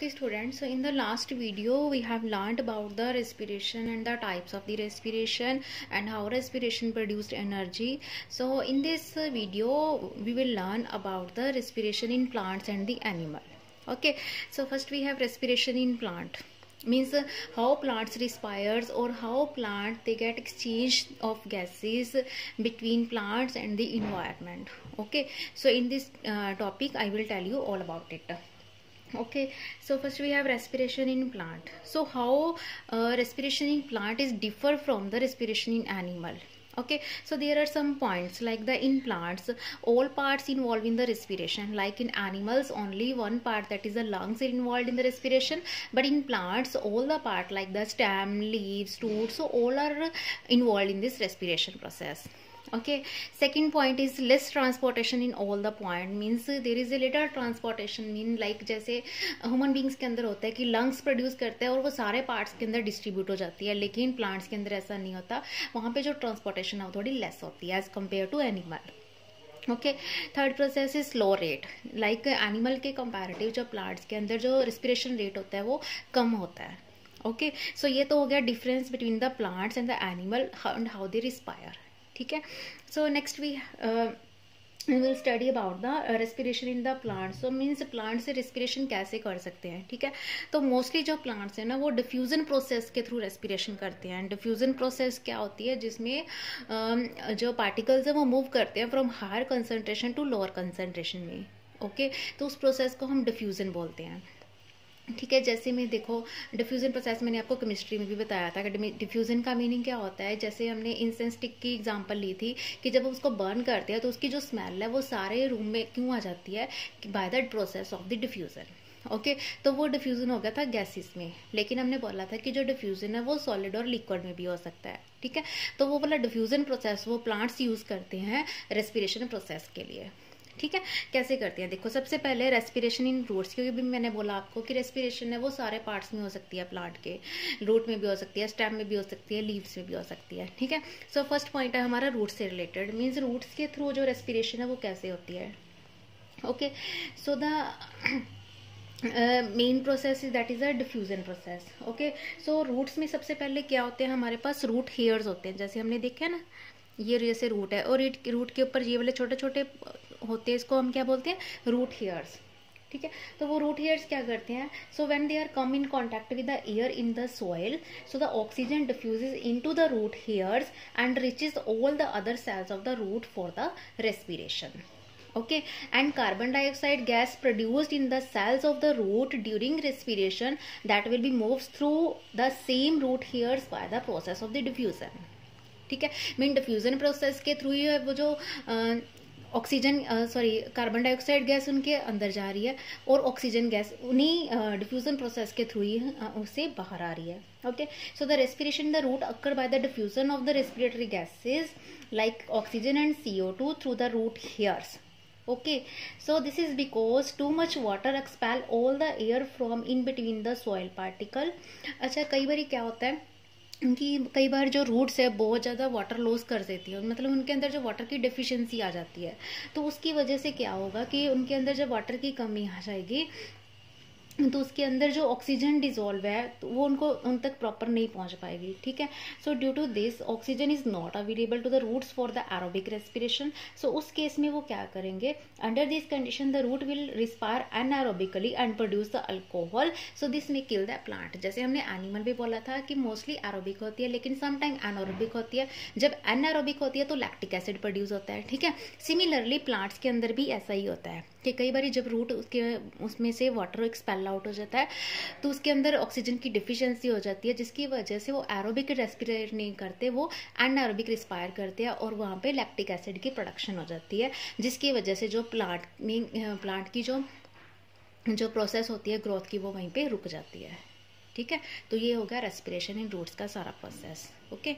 Okay students, so in the last video we have learnt about the respiration and the types of the respiration and how respiration produced energy. So in this video we will learn about the respiration in plants and the animal. Okay, so first we have respiration in plant. Means how plants respires or how plant they get exchange of gases between plants and the environment. Okay, so in this topic I will tell you all about it. Okay, so first we have respiration in plant. So how respiration in plant is differ from the respiration in animal. Okay, so there are some points like the in plants all parts involved in the respiration, like in animals only one part, that is the lungs, involved in the respiration, but in plants all the part like the stem, leaves, roots, so all are involved in this respiration process. Okay, second point is less transportation in all the point. Means there is a little transportation, mean like जैसे human beings के अंदर होता है कि lungs produce करते हैं और वो सारे parts के अंदर distribute हो जाती है, लेकिन plants के अंदर ऐसा नहीं होता, वहाँ पे जो transportation है वो थोड़ी less होती है as compared to animal. Okay, third process is slow rate, like animal के कंपैरेटिव जो प्लांट्स के अंदर जो रेस्पिरेशन रेट होता है वो कम होता है. ओके, सो ये तो हो गया difference between the plants and the animal and how they respire. ठीक है, so next we will study about the respiration in the plants. So means plant से रेस्पिरेशन कैसे कर सकते हैं. ठीक है, तो मोस्टली जो प्लांट्स हैं ना वो डिफ्यूज़न प्रोसेस के थ्रू रेस्पिरेशन करते हैं. डिफ्यूज़न प्रोसेस क्या होती है, जिसमें जो पार्टिकल्स हैं वो मूव करते हैं from higher concentration to lower concentration में. ओके, तो उस प्रोसेस को हम डिफ्यूज़न बोलते हैं. ठीक है, जैसे मैं देखो डिफ्यूज़न प्रोसेस मैंने आपको केमिस्ट्री में भी बताया था कि डिफ्यूज़न का मीनिंग क्या होता है. जैसे हमने इंसेंस स्टिक की एग्जांपल ली थी कि जब उसको बर्न करते हैं तो उसकी जो स्मेल है वो सारे रूम में क्यों आ जाती है, कि by that process of the diffusion. Okay, तो वो डिफ्यूज़न हो गया था गैसेस में, लेकिन हमने बोला था कि जो डिफ्यूज़न है वो सॉलिड और लिक्विड में भी हो सकता है. ठीक है, तो वो वाला डिफ्यूज़न प्रोसेस वो प्लांट्स यूज़ करते हैं रेस्पिरेशन प्रोसेस के लिए. ठीक है, कैसे करते हैं देखो. सबसे पहले रेस्पिरेशन इन रूट्स, क्योंकि भी मैंने बोला आपको कि रेस्पिरेशन है वो सारे पार्ट्स में हो सकती है, प्लांट के रूट में भी हो सकती है, स्टेम में भी हो सकती है, लीव्स में भी हो सकती है. ठीक है, सो फर्स्ट पॉइंट है हमारा रूट से रिलेटेड. मीन्स रूट्स के थ्रू जो रेस्पिरेशन है वो कैसे होती है. Okay, so the main process is that is the diffusion process. Okay, so roots में सबसे पहले क्या होते हैं, हमारे पास रूट हेयर्स होते हैं. जैसे हमने देखा है ना, ये जैसे रूट है और रूट के ऊपर ये वाले छोटे छोटे होते हैं, इसको हम क्या बोलते हैं, रूट हेयर्स. ठीक है, तो वो रूट हेयर्स क्या करते हैं, so when they are come in contact with the air in the soil, so the oxygen diffuses into the root hairs and reaches all the other cells of the root for the respiration. Okay, and carbon dioxide gas produced in the cells of the root during respiration that will be moves through the same root hairs by the process of the diffusion. ठीक है, mean diffusion process के through ही वो जो oxygen carbon dioxide gas उनके अंदर जा रही है और ऑक्सीजन गैस उन्हीं डिफ्यूज़न प्रोसेस के थ्रू ही उससे बाहर आ रही है. Okay, so the respiration the root occur by the diffusion of the respiratory gases like oxygen and CO2 through the root hairs. Okay, so this is because too much water expel all the air from in between the soil particle. अच्छा, कई बार क्या होता है कि कई बार जो roots है बहुत ज़्यादा वाटर लॉस कर देती है, मतलब उनके अंदर जो वाटर की डेफिशिएंसी आ जाती है, तो उसकी वजह से क्या होगा कि उनके अंदर जब वाटर की कमी आ जाएगी तो उसके अंदर जो ऑक्सीजन डिजोल्व है तो वो उनको उन तक प्रॉपर नहीं पहुंच पाएगी. ठीक है, so due to this oxygen is not available to the roots for the aerobic respiration. So उस केस में वो क्या करेंगे, under this condition the root will respire anaerobically and produce the alcohol, so this may kill the plant. जैसे हमने animal भी बोला था कि मोस्टली एरोबिक होती है, लेकिन समटाइम एनारोबिक होती है. जब एनारोबिक होती है तो लैक्टिक एसिड प्रोड्यूस होता है. ठीक है, सिमिलरली प्लांट्स के अंदर भी ऐसा ही होता है कि कई बार जब रूट उसके उसमें से वाटर एक्सपेल आउट हो जाता है तो उसके अंदर ऑक्सीजन की डिफिशिएंसी हो जाती है, जिसकी वजह से वो एरोबिक रेस्पिरेट नहीं करते, वो एनारोबिक रिस्पायर करते हैं और वहाँ पे लैक्टिक एसिड की प्रोडक्शन हो जाती है, जिसकी वजह से जो प्लांट की जो प्रोसेस होती है ग्रोथ की वो वहीं पे रुक जाती है. ठीक है, तो ये होगा रेस्पिरेशन इन रूट्स का सारा process. Okay,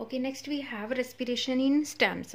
okay, next we have respiration in stems.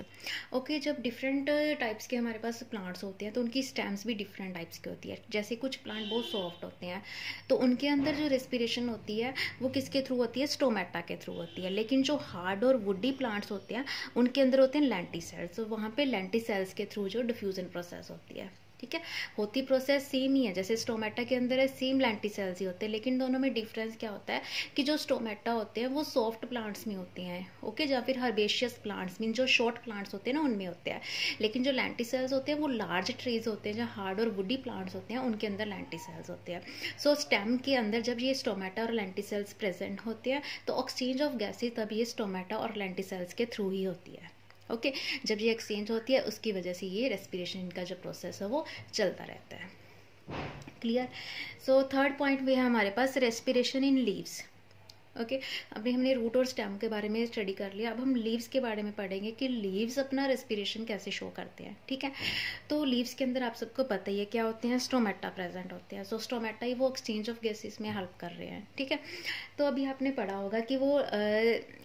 Okay, जब डिफरेंट टाइप्स के हमारे पास प्लांट्स होते हैं तो उनकी स्टेम्स भी डिफरेंट टाइप्स की होती है. जैसे कुछ प्लांट बहुत सॉफ्ट होते हैं तो उनके अंदर जो रेस्पिरेशन होती है वो किसके थ्रू होती है, स्टोमेटा के थ्रू होती है. लेकिन जो हार्ड और वुडी प्लांट्स होते हैं उनके अंदर होते हैं लेंटी सेल्स, तो वहाँ पर लेंटी सेल्स के थ्रू जो डिफ्यूज़न प्रोसेस होती है. ठीक है, होती प्रोसेस सेम ही है, जैसे स्टोमेटा के अंदर है सेम लेंटी सेल्स ही होते हैं, लेकिन दोनों में डिफरेंस क्या होता है कि जो स्टोमेटा होते हैं वो सॉफ्ट प्लांट्स में होते हैं, ओके, या फिर हर्बेशियस प्लांट्स मीन जो शॉर्ट प्लांट्स होते हैं ना उनमें होते हैं, लेकिन जो लेंटी सेल्स होते हैं वो लार्ज ट्रीज होते हैं, जो हार्ड और वुडी प्लांट्स होते हैं उनके अंदर लेंटी सेल्स होते हैं। सो स्टेम के अंदर जब ये स्टोमेटा और लेंटी सेल्स प्रेजेंट होते हैं तो एक्सचेंज ऑफ गैसेज तब ये स्टोमेटा और लेंटी सेल्स के थ्रू ही होती है, ओके जब ये एक्सचेंज होती है उसकी वजह से ये रेस्पिरेशन का जो प्रोसेस है वो चलता रहता है। क्लियर। सो थर्ड पॉइंट भी है हमारे पास रेस्पिरेशन इन लीव्स। ओके अभी हमने रूट और स्टेम के बारे में स्टडी कर लिया, अब हम लीव्स के बारे में पढ़ेंगे कि लीव्स अपना रेस्पिरेशन कैसे शो करते हैं। ठीक है, तो लीव्स के अंदर आप सबको पता ही है क्या होते हैं, स्टोमेटा प्रेजेंट होते हैं। सो स्टोमेटा ही वो एक्सचेंज ऑफ गैसेस में हेल्प कर रहे हैं। ठीक है, तो अभी आपने पढ़ा होगा कि वो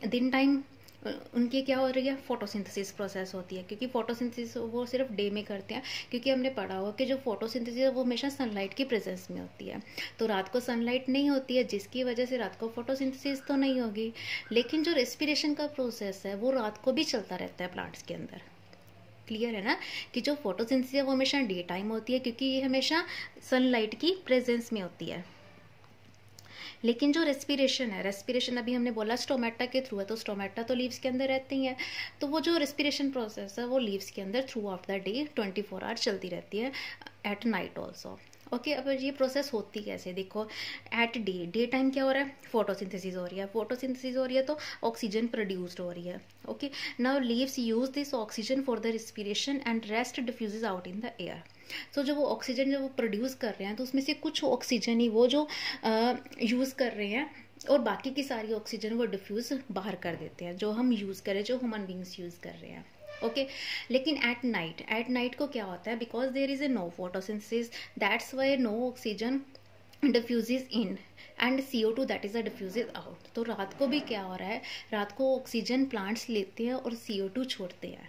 दिन टाइम उनकी क्या हो रही है, फोटोसिंथेसिस प्रोसेस होती है, क्योंकि फोटोसिंथेसिस वो सिर्फ डे में करते हैं, क्योंकि हमने पढ़ा होगा कि जो फोटोसिंथेसिस है वो हमेशा सनलाइट की प्रेजेंस में होती है, तो रात को सनलाइट नहीं होती है जिसकी वजह से रात को फोटोसिंथेसिस तो नहीं होगी, लेकिन जो रेस्पिरेशन का प्रोसेस है वो रात को भी चलता रहता है प्लांट्स के अंदर। क्लियर है ना कि जो फोटोसिंथेसिस है वो हमेशा डे टाइम होती है क्योंकि ये हमेशा सनलाइट की प्रेजेंस में होती है, लेकिन जो रेस्पिरेशन है, रेस्पिरेशन अभी हमने बोला स्टोमेटा के थ्रू है, तो स्टोमेटा तो लीव्स के अंदर रहते ही हैं, तो वो जो रेस्पिरेशन प्रोसेस है वो लीव्स के अंदर through of the day 24 hour चलती रहती है, एट नाइट ऑल्सो। ओके अब ये प्रोसेस होती कैसे, देखो एट डे टाइम क्या हो रहा है, फोटोसिंथेसिस हो रही है, फोटोसिंथेसिस हो रही है तो ऑक्सीजन प्रोड्यूस्ड हो रही है। Okay now leaves use this oxygen for the respiration and rest diffuses out in the air. So जो वो ऑक्सीजन जो वो प्रोड्यूस कर रहे हैं तो उसमें से कुछ ऑक्सीजन ही वो जो यूज़ कर रहे हैं और बाकी की सारी ऑक्सीजन वो डिफ्यूज़ बाहर कर देते हैं, जो हम यूज़ करें, जो ह्यूमन बींग्स यूज़ कर रहे हैं। ओके लेकिन एट नाइट को क्या होता है, because there is a no photosynthesis that's why no oxygen diffuses in and CO2 that is a diffuses out. तो रात को भी क्या हो रहा है, रात को ऑक्सीजन प्लांट्स लेते हैं और CO2 छोड़ते हैं।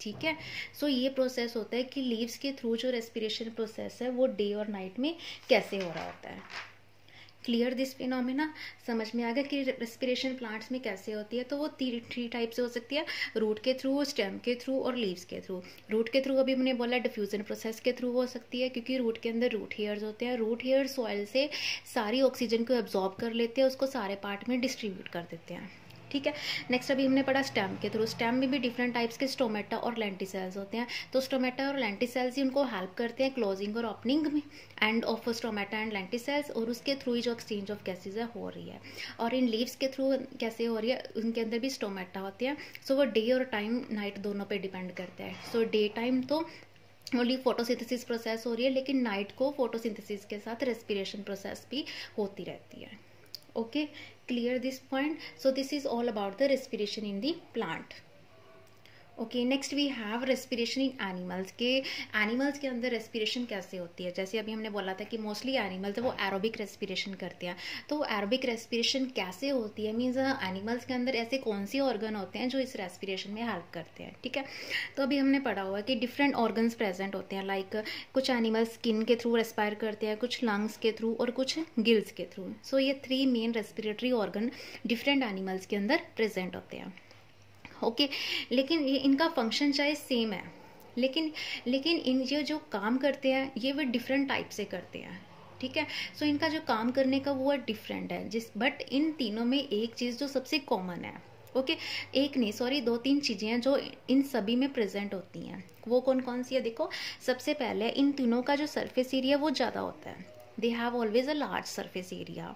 ठीक है, सो ये प्रोसेस होता है कि लीव्स के थ्रू जो रेस्पिरेशन प्रोसेस है वो डे और नाइट में कैसे हो रहा होता है। क्लियर दिस फिनोमेना, समझ में आ गया कि रेस्पिरेशन प्लांट्स में कैसे होती है। तो वो थ्री टाइप से हो सकती है, रूट के थ्रू, स्टेम के थ्रू और लीव्स के थ्रू। रूट के थ्रू अभी हमने बोला डिफ्यूजन प्रोसेस के थ्रू हो सकती है, क्योंकि रूट के अंदर रूट हेयर्स होते हैं, रूट हेयर सॉइल से सारी ऑक्सीजन को एब्जॉर्ब कर लेते हैं, उसको सारे पार्ट में डिस्ट्रीब्यूट कर देते हैं। ठीक है, नेक्स्ट अभी हमने पढ़ा स्टेम के थ्रू। स्टेम में भी डिफरेंट टाइप्स के स्टोमेटा और लेंटी सेल्स होते हैं, तो स्टोमेटा और लेंटी सेल्स ही उनको हेल्प करते हैं क्लोजिंग और ओपनिंग में and of stomata and lenticels, और उसके थ्रू ही जो एक्सचेंज ऑफ गैसेज है हो रही है। और इन लीव्स के थ्रू कैसे हो रही है, उनके अंदर भी स्टोमेटा होते हैं, सो वो डे और टाइम नाइट दोनों पर डिपेंड करता है। सो डे टाइम तो ओनली फोटोसिंथेसिस प्रोसेस हो रही है, लेकिन नाइट को फोटोसिंथेसिस के साथ रेस्पिरेशन प्रोसेस भी होती रहती है। Okay clear this point, so this is all about the respiration in the plant. Okay next we have respiration in animals के। एनिमल्स के अंदर रेस्पिरेशन कैसे होती है, जैसे अभी हमने बोला था कि मोस्टली एनिमल्स वो एरोबिक रेस्पिरेशन करते हैं, तो एरोबिक रेस्पिरेशन कैसे होती है, मीन्स एनिमल्स के अंदर ऐसे कौन से ऑर्गन होते हैं जो इस रेस्पिरेशन में हेल्प करते हैं। ठीक है, तो अभी हमने पढ़ा हुआ कि डिफरेंट ऑर्गन्स प्रेजेंट होते हैं, लाइक कुछ एनिमल्स स्किन के थ्रू रेस्पायर करते हैं, कुछ लंग्स के थ्रू और कुछ गिल्स के थ्रू। सो ये three main respiratory organ different animals के अंदर प्रेजेंट होते हैं। ओके लेकिन इनका फंक्शन चाहे सेम है, लेकिन इन ये जो काम करते हैं ये वे डिफरेंट टाइप से करते हैं। ठीक है, सो इनका जो काम करने का वो डिफरेंट है, बट इन तीनों में एक चीज़ जो सबसे कॉमन है, ओके एक नहीं सॉरी 2-3 चीज़ें हैं जो इन सभी में प्रेजेंट होती हैं। वो कौन कौन सी है, देखो सबसे पहले इन तीनों का जो सरफेस एरिया वो ज़्यादा होता है, they have always a large surface area.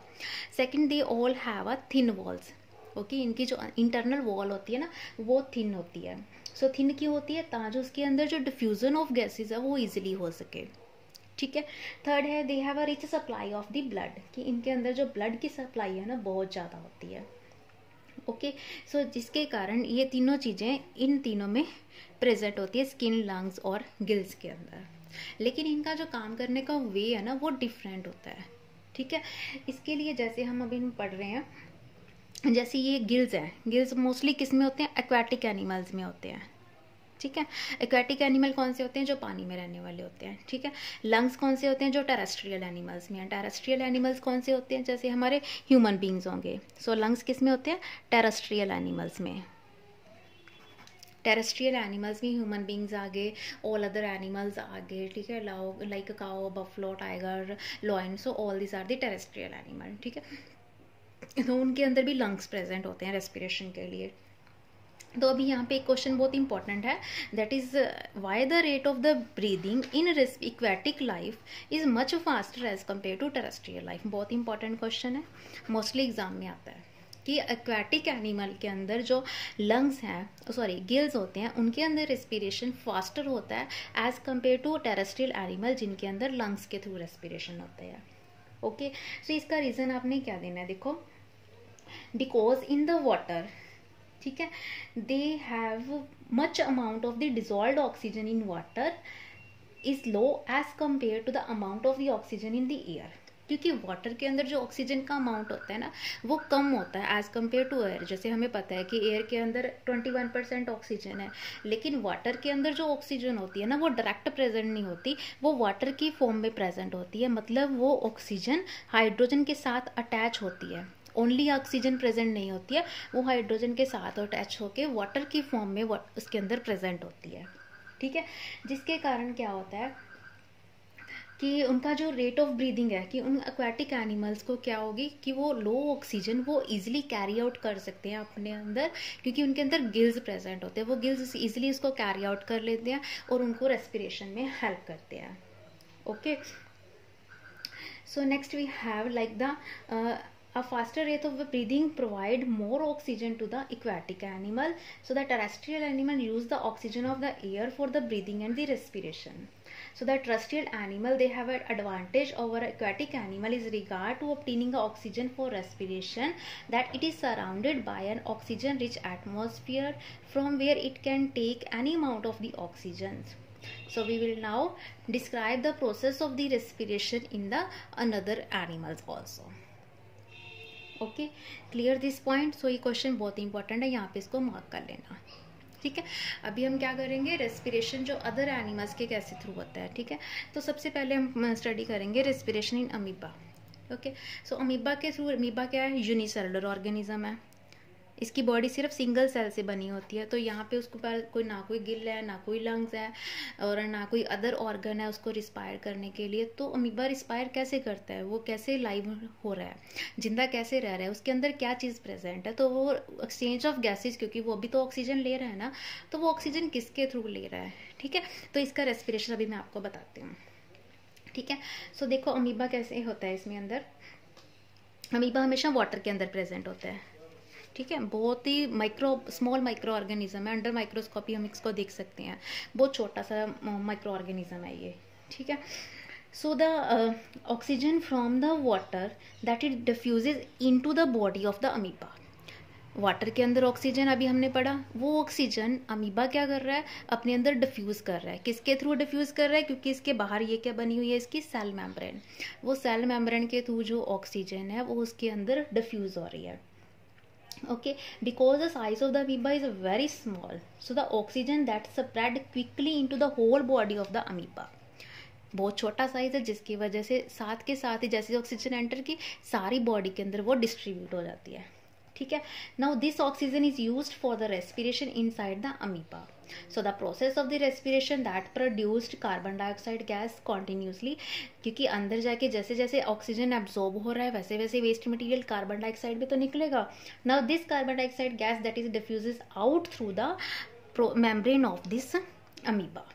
Second they all have a thin walls. Okay इनकी जो इंटरनल वॉल होती है ना वो थिन होती है। सो थिन क्यों होती है, ताकि उसके अंदर जो डिफ्यूजन ऑफ गैसेस है वो इजीली हो सके। ठीक है, थर्ड है they have a rich supply of the blood, कि इनके अंदर जो ब्लड की सप्लाई है ना बहुत ज़्यादा होती है। ओके सो जिसके कारण ये तीनों चीज़ें इन तीनों में प्रेजेंट होती है, स्किन, लंग्स और गिल्स के अंदर, लेकिन इनका जो काम करने का वे है ना वो डिफरेंट होता है। ठीक है, इसके लिए जैसे हम अभी पढ़ रहे हैं, जैसे ये गिल्स हैं, गिल्स मोस्टली किस में होते हैं, एक्वाटिक एनिमल्स में होते हैं। ठीक है, एक्वाटिक एनिमल कौन से होते हैं, जो पानी में रहने वाले होते हैं। ठीक है, लंग्स कौन से होते हैं, जो टेरेस्ट्रियल एनिमल्स में हैं। टेरेस्ट्रियल एनिमल्स कौन से होते हैं, जैसे हमारे ह्यूमन बींग्स होंगे। सो लंग्स किस में होते हैं, टेरेस्ट्रियल एनिमल्स में। टेरेस्ट्रियल एनिमल्स में ह्यूमन बींग्स आ गए, ऑल अदर एनिमल्स आ गए, ठीक है, like cow, buffalo, tiger, lion, so all this are the terrestrial animal, ठीक है। तो उनके अंदर भी लंग्स प्रेजेंट होते हैं रेस्पिरेशन के लिए। तो अभी यहाँ पे एक क्वेश्चन बहुत इंपॉर्टेंट है, that is why the rate of the breathing in aquatic life is much faster as compare to terrestrial life. बहुत इंपॉर्टेंट क्वेश्चन है, मोस्टली एग्जाम में आता है कि एक्वेटिक एनिमल के अंदर जो लंग्स हैं, सॉरी गिल्स होते हैं, उनके अंदर रेस्पिरेशन फास्टर होता है as compare to terrestrial animal जिनके अंदर लंग्स के थ्रू रेस्पिरेशन होता है। ओके, सो इसका रीज़न आपने क्या देना है, देखो, बिकॉज इन द वाटर, ठीक है, they have much amount of the dissolve oxygen in water is low as compare to the amount of the oxygen in the air. क्योंकि वाटर के अंदर जो ऑक्सीजन का अमाउंट होता है ना, वो कम होता है एज़ कम्पेयर टू एयर। जैसे हमें पता है कि एयर के अंदर 21% ऑक्सीजन है, लेकिन वाटर के अंदर जो ऑक्सीजन होती है ना, वो डायरेक्ट प्रेजेंट नहीं होती, वो वाटर की फॉर्म में प्रेजेंट होती है। मतलब वो ऑक्सीजन हाइड्रोजन के साथ अटैच होती है, ओनली ऑक्सीजन प्रेजेंट नहीं होती है, वो हाइड्रोजन के साथ अटैच होकर वाटर की फॉर्म में उसके अंदर प्रेजेंट होती है, ठीक है। जिसके कारण क्या होता है कि उनका जो रेट ऑफ ब्रीदिंग है, कि उन एक्वाटिक एनिमल्स को क्या होगी कि वो लो ऑक्सीजन वो इजीली कैरी आउट कर सकते हैं अपने अंदर, क्योंकि उनके अंदर गिल्स प्रेजेंट होते हैं, वो गिल्स इजीली उसको कैरी आउट कर लेते हैं और उनको रेस्पिरेशन में हेल्प करते हैं। Okay, so next we have like the A faster rate of breathing provide more oxygen to the aquatic animal, so the terrestrial animal use the oxygen of the air for the breathing and the respiration. So the terrestrial animal they have an advantage over aquatic animal is regard to obtaining the oxygen for respiration, that it is surrounded by an oxygen-rich atmosphere from where it can take any amount of the oxygens. So we will now describe the process of the respiration in the another animals also. Okay, clear this point. So ये question बहुत important है, यहाँ पे इसको mark कर लेना, ठीक है। अभी हम क्या करेंगे, रेस्पिरेशन जो अदर एनिमल्स के कैसे थ्रू होता है, ठीक है। तो सबसे पहले हम स्टडी करेंगे respiration in amoeba. Okay, so amoeba के थ्रू, अमीबा क्या है, यूनिसेलुलर ऑर्गेनिज्म है, इसकी बॉडी सिर्फ सिंगल सेल से बनी होती है। तो यहाँ पे उसके पास कोई ना कोई गिल है, ना कोई लंग्स है और ना कोई अदर ऑर्गन है उसको रिस्पायर करने के लिए। तो अमीबा रिस्पायर कैसे करता है, वो कैसे लाइव हो रहा है, जिंदा कैसे रह रहा है, उसके अंदर क्या चीज़ प्रेजेंट है। तो वो एक्सचेंज ऑफ गैसेस, क्योंकि वो अभी तो ऑक्सीजन ले रहा है ना, तो वो ऑक्सीजन किसके थ्रू ले रहा है, ठीक है। तो इसका रेस्पिरेशन अभी मैं आपको बताती हूँ, ठीक है। सो देखो अमीबा कैसे होता है, इसमें अंदर अमीबा हमेशा वाटर के अंदर प्रेजेंट होता है, ठीक है। बहुत ही स्मॉल माइक्रो ऑर्गेनिज्म है, अंडर माइक्रोस्कोपी हम इसको देख सकते हैं, बहुत छोटा सा माइक्रो ऑर्गेनिज्म है ये, ठीक है। So the oxygen from the water that it diffuses into the body of the amoeba. Water के अंदर ऑक्सीजन अभी हमने पढ़ा, वो ऑक्सीजन अमीबा क्या कर रहा है, अपने अंदर डिफ्यूज़ कर रहा है। किसके थ्रू डिफ्यूज़ कर रहा है, क्योंकि इसके बाहर ये क्या बनी हुई है, इसकी सेल मेम्ब्रेन, वो सेल मेम्ब्रेन के थ्रू जो ऑक्सीजन है वो उसके अंदर डिफ्यूज़ हो रही है। Okay, because the size of the amoeba is very small, so the oxygen that spread quickly into the whole body of the amoeba. बहुत छोटा साइज है, जिसकी वजह से साथ के साथ ही जैसे ऑक्सीजन एंटर की सारी बॉडी के अंदर वो डिस्ट्रीब्यूट हो जाती है, ठीक है। Now this oxygen is used for the respiration inside the amoeba. So the process of the respiration that produced carbon dioxide gas continuously, क्योंकि अंदर जाके जैसे जैसे ऑक्सीजन एब्जॉर्ब हो रहा है वैसे वैसे वेस्ट मटेरियल कार्बन डाइऑक्साइड भी तो निकलेगा। Now this carbon dioxide gas that is diffuses out through the membrane of this amoeba.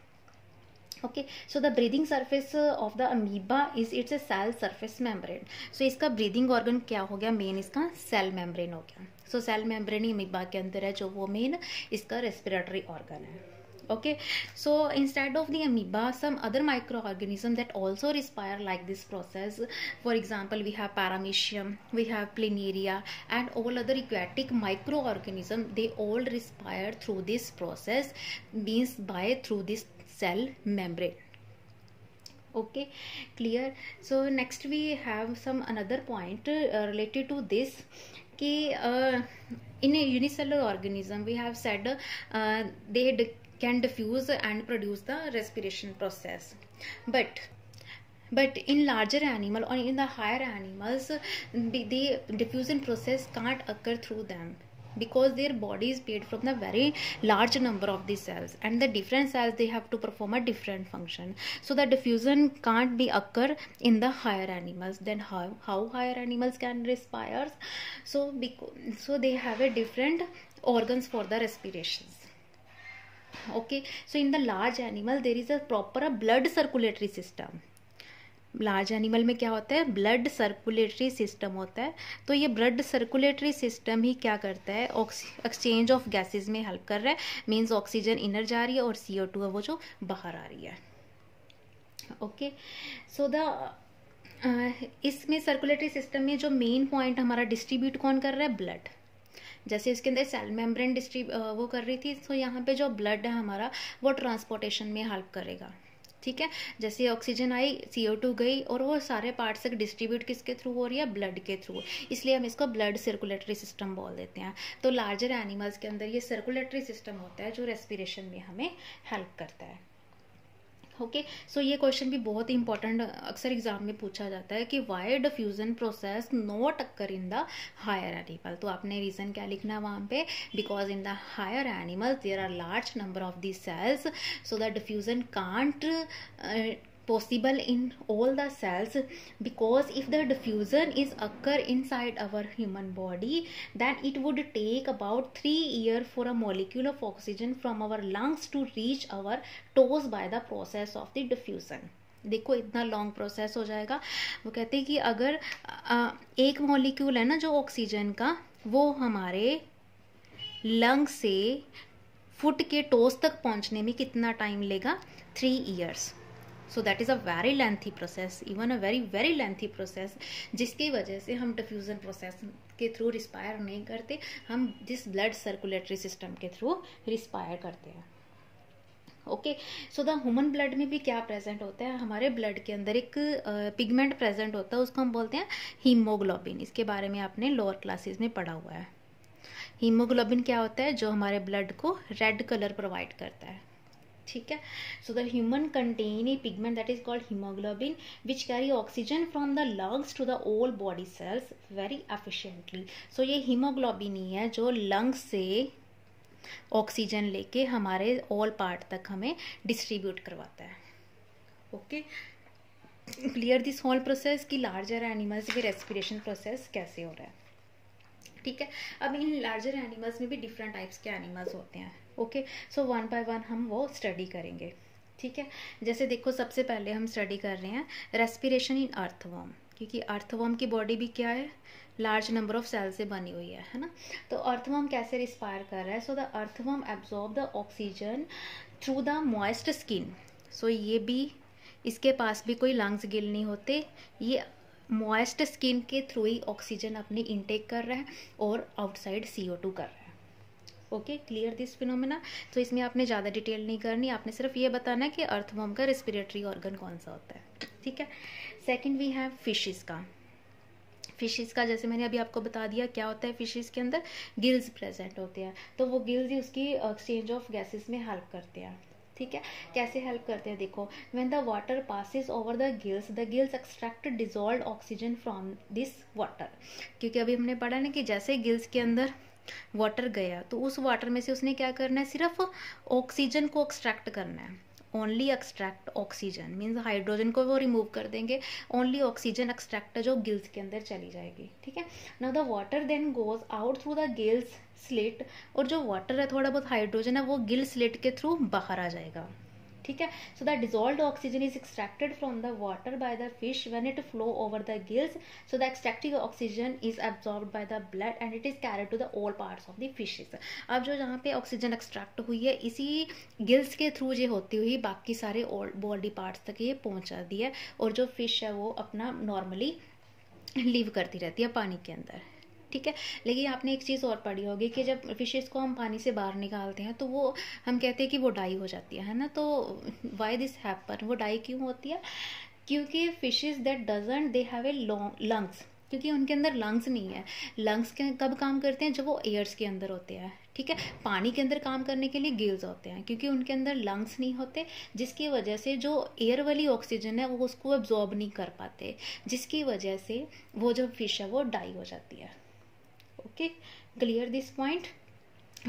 Okay, so the breathing surface of the amoeba is it's a cell surface membrane. So इसका breathing organ क्या हो गया, main इसका cell membrane हो गया। So cell membrane ही amoeba के अंदर है, जो वो मेन इसका रेस्पिरेटरी ऑर्गन है। Okay, so instead of the amoeba some other micro organism that also respire like this process, for example we have paramecium, we have planaria and all other aquatic micro organism, they all respire through this process, means by through this cell membrane. Okay, clear. So next we have some another point related to this, कि in unicellular organism we have said they can diffuse and produce the respiration process, but in larger animal or in the higher animals the diffusion process can't occur through them. because their body is made from the very large number of the cells, and the different cells they have to perform a different function. So the diffusion can't be occur in the higher animals. Then how higher animals can respire? So they have a different organs for the respirations. Okay, so in the large animal there is a proper blood circulatory system. Large animal में क्या होता है, blood circulatory system होता है. तो ये blood circulatory system ही क्या करता है, एक्सचेंज ऑफ गैसेस में हेल्प कर रहा है. मीन्स ऑक्सीजन इनर जा रही है और CO2 है वो जो बाहर आ रही है. ओके, सो इसमें सर्कुलेटरी सिस्टम में जो मेन पॉइंट हमारा डिस्ट्रीब्यूट कौन कर रहा है, ब्लड. जैसे इसके अंदर सेल मेम्ब्रेन वो कर रही थी, तो यहाँ पे जो ब्लड है हमारा वो ट्रांसपोर्टेशन में हेल्प करेगा. ठीक है, जैसे ऑक्सीजन आई, CO2 गई और वो सारे पार्ट्स तक डिस्ट्रीब्यूट किसके थ्रू हो रही है, ब्लड के थ्रू. इसलिए हम इसको ब्लड सर्कुलेटरी सिस्टम बोल देते हैं. तो लार्जर एनिमल्स के अंदर ये सर्कुलेटरी सिस्टम होता है जो रेस्पिरेशन में हमें हेल्प करता है. ओके, सो ये क्वेश्चन भी बहुत इंपॉर्टेंट अक्सर एग्जाम में पूछा जाता है कि why diffusion process not occur in the higher animal. तो आपने रीजन क्या लिखना है वहाँ पे, because in the higher animal there are large number of the cells, so the diffusion can't possible in all the cells, because if the diffusion is occur inside our human body, then it would take about 3 years for a molecule of oxygen from our lungs to reach our toes by the process of the diffusion. देखो इतना long process हो जाएगा. वो कहते हैं कि अगर एक मॉलिक्यूल है ना जो ऑक्सीजन का, वो हमारे लंग से फुट के टोस तक पहुंचने में कितना टाइम लेगा, 3 years. So that is a very lengthy process, even a very very lengthy process, जिसकी वजह से हम डिफ्यूज़न प्रोसेस के थ्रू रिस्पायर नहीं करते, हम जिस ब्लड सर्कुलेटरी सिस्टम के थ्रू रिस्पायर करते हैं. Okay, so the human blood में भी क्या प्रेजेंट होता है, हमारे ब्लड के अंदर एक पिगमेंट प्रेजेंट होता है, उसको हम बोलते हैं हीमोग्लोबिन. इसके बारे में आपने लोअर क्लासेस में पढ़ा हुआ है. हीमोग्लोबिन क्या होता है, जो हमारे ब्लड को रेड कलर प्रोवाइड करता है. ठीक है, so the human contain a pigment that is called haemoglobin which carry oxygen from the lungs to the all body cells very efficiently. So ये हीमोग्लोबिन ही है जो लंग्स से ऑक्सीजन लेके हमारे ऑल पार्ट तक हमें डिस्ट्रीब्यूट करवाता है. Okay, clear this whole process कि लार्जर एनिमल्स में रेस्पिरेशन प्रोसेस कैसे हो रहा है. ठीक है, अब इन लार्जर एनिमल्स में भी डिफरेंट टाइप्स के एनिमल्स होते हैं. Okay, so one by one हम वो स्टडी करेंगे. ठीक है, जैसे देखो सबसे पहले हम स्टडी कर रहे हैं रेस्पिरेशन इन अर्थवर्म, क्योंकि अर्थवर्म की बॉडी भी क्या है, लार्ज नंबर ऑफ सेल से बनी हुई है ना. तो अर्थवर्म कैसे रिस्पायर कर रहा है, so the earthworm absorb the oxygen through the moist skin. सो ये भी, इसके पास भी कोई लंग्स गिल नहीं होते, ये मॉइस्ट स्किन के थ्रू ही ऑक्सीजन अपनी इनटेक कर रहा है और आउटसाइड CO2 कर रहा है. Okay, clear this phenomena. तो इसमें आपने ज़्यादा डिटेल नहीं करनी, आपने सिर्फ ये बताना है कि अर्थवर्म का रेस्पिरेटरी ऑर्गन कौन सा होता है. ठीक है, सेकंड वी हैव फिशेस का. फिशेस का जैसे मैंने अभी आपको बता दिया क्या होता है, फिशेस के अंदर गिल्स प्रेजेंट होते हैं, तो वो गिल्स ही उसकी एक्सचेंज ऑफ गैसेस में हेल्प करते हैं. ठीक है, कैसे हेल्प करते हैं, देखो, when the water passes over the gills extract dissolved oxygen from this water. क्योंकि अभी हमने पढ़ा ना कि जैसे गिल्स के अंदर वाटर गया तो उस वाटर में से उसने क्या करना है, सिर्फ ऑक्सीजन को एक्सट्रैक्ट करना है. Only extract oxygen, means hydrogen को वो रिमूव कर देंगे, ओनली ऑक्सीजन एक्सट्रैक्ट जो गिल्स के अंदर चली जाएगी. ठीक है, now the water then goes out through the gills slit, और जो वाटर है थोड़ा बहुत हाइड्रोजन है वो गिल स्लिट के थ्रू बाहर आ जाएगा. ठीक है, so the dissolved oxygen is extracted from the water by the fish when it flow over the gills, so the extracted oxygen is absorbed by the blood and it is carried to the all parts of the fishes. अब जो जहाँ पे oxygen extract हुई है, इसी gills के through ये होती हुई बाकी सारे बॉडी पार्ट्स तक ये पहुँचा दी है, और जो फिश है वो अपना नॉर्मली लिव करती रहती है पानी के अंदर. ठीक है, लेकिन आपने एक चीज़ और पढ़ी होगी कि जब फिशेस को हम पानी से बाहर निकालते हैं तो वो हम कहते हैं कि वो डाई हो जाती है ना. तो वाई दिस हैपन, वो डाई क्यों होती है, क्योंकि fishes that doesn't they have a lungs, क्योंकि उनके अंदर लंग्स नहीं है. लंग्स के कब काम करते हैं, जब वो एयर्स के अंदर होते हैं. ठीक है, पानी के अंदर काम करने के लिए गिल्स होते हैं, क्योंकि उनके अंदर लंग्स नहीं होते, जिसकी वजह से जो एयर वाली ऑक्सीजन है वो उसको एब्जॉर्ब नहीं कर पाते, जिसकी वजह से वो जो फिश है वो डाई हो जाती है. Okay, clear this point.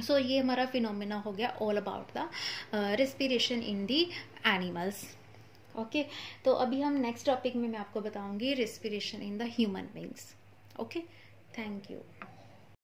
So ये हमारा फिनोमेना हो गया all about the respiration in the animals. Okay, तो अभी हम नेक्स्ट टॉपिक में मैं आपको बताऊंगी respiration in the human beings. Okay, thank you.